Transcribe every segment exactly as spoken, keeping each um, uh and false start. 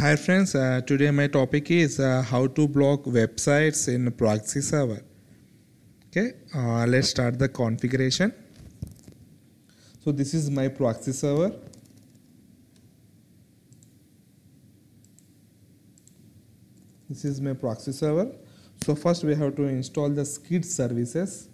Hi friends, uh, today my topic is uh, how to block websites in proxy server. Okay, uh, let's start the configuration. So this is my proxy server. This is my proxy server. So first we have to install the Squid services.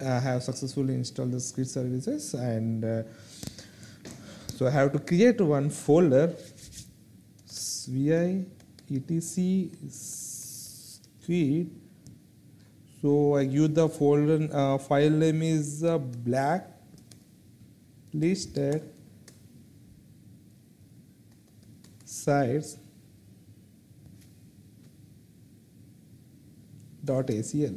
I have successfully installed the Squid services, and uh, so I have to create one folder vi etc Squid. So I give the folder uh, file name is uh, blacklisted sites dot A C L.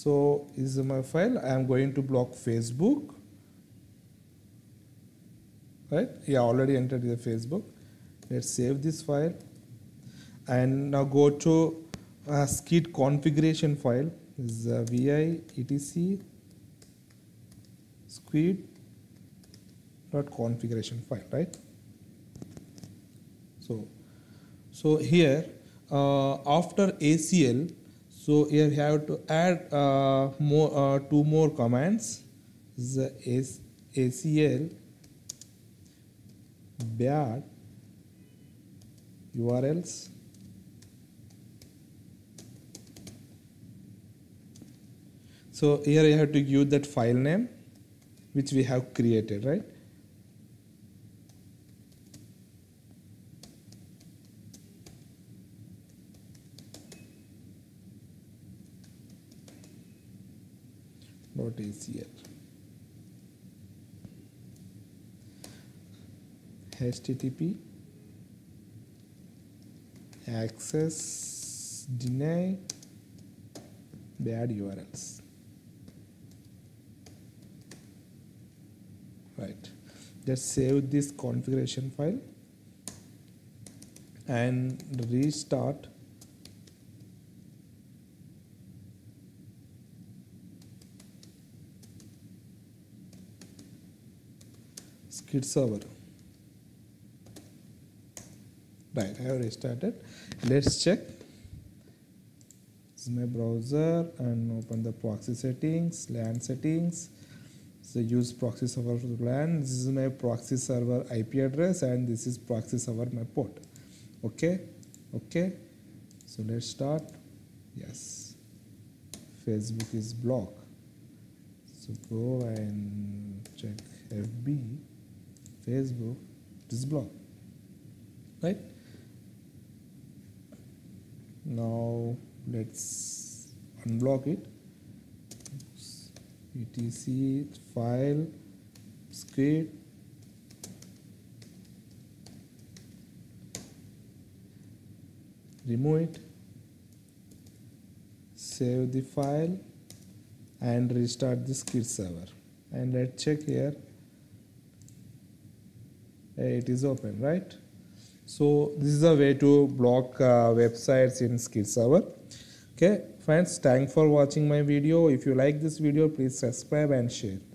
So this is my file. I am going to block Facebook, right? Yeah, already entered the Facebook. Let's save this file, and now go to uh, Squid configuration file. This is uh, vi etc Squid dot configuration file, right? So, so here uh, after A C L. So here we have to add uh, more uh, two more commands. The A C L bad U R Ls . So here I have to give that file name which we have created, right? A C L H T T P access deny bad U R Ls, right? Just save this configuration file and restart Squid server. Right, I have restarted. Let's check. This is my browser and open the proxy settings, LAN settings. So use proxy server for the LAN. This is my proxy server I P address, and this is proxy server my port. Okay, okay. So let's start. Yes, Facebook is blocked. So go and check F B. Facebook, this block, right? Now let's unblock it. Oops. etc file Squid. Remove it. Save the file and restart the Squid server. And let's check here. It is open, right? So this is a way to block uh, websites in Squid server. Okay friends, thanks for watching my video. If you like this video, please subscribe and share.